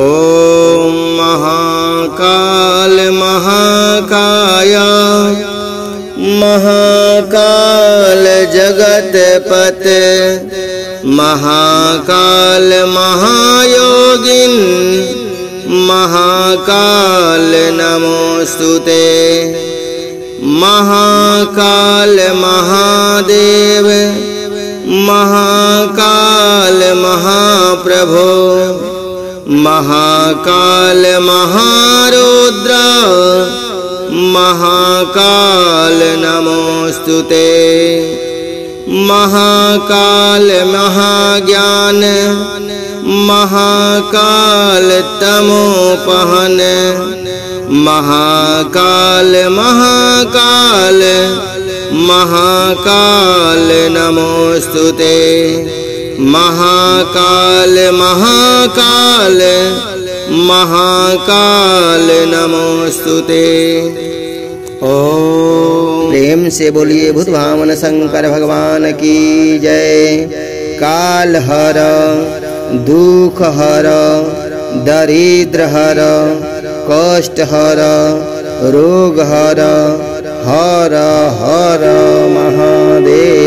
ओम महाकाल महाकाया महाकाल जगतपते महाकाल महायोगिन महाकाल नमोस्तुते। महाकाल महादेव महाकाल महाप्रभो महाकाल महारुद्रा महाकाल नमोस्तुते। महाकाल महाज्ञान महाकाल तमोपहन महाकाल महाकाल महाकाल नमोस्तुते। महाकाल महाकाल महाकाल नमोस्तुते। ओम प्रेम से बोलिए भूत भावन शंकर भगवान की जय। काल हर, दुख हर, दरिद्र हर, कष्ट हर, रोग हर, हर हर महादेव।